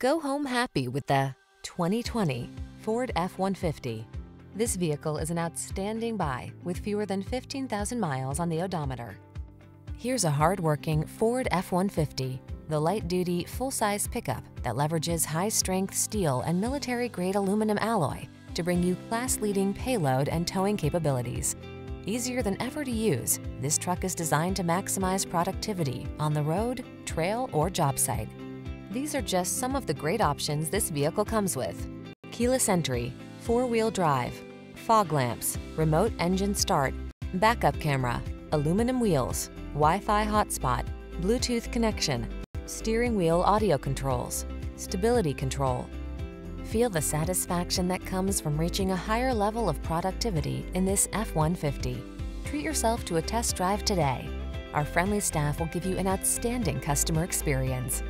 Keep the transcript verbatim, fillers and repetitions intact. Go home happy with the twenty twenty Ford F one fifty. This vehicle is an outstanding buy with fewer than fifteen thousand miles on the odometer. Here's a hard-working Ford F one fifty, the light-duty, full-size pickup that leverages high-strength steel and military-grade aluminum alloy to bring you class-leading payload and towing capabilities. Easier than ever to use, this truck is designed to maximize productivity on the road, trail, or job site. These are just some of the great options this vehicle comes with: keyless entry, four-wheel drive, fog lamps, remote engine start, backup camera, aluminum wheels, Wi-Fi hotspot, Bluetooth connection, steering wheel audio controls, stability control. Feel the satisfaction that comes from reaching a higher level of productivity in this F one fifty. Treat yourself to a test drive today. Our friendly staff will give you an outstanding customer experience.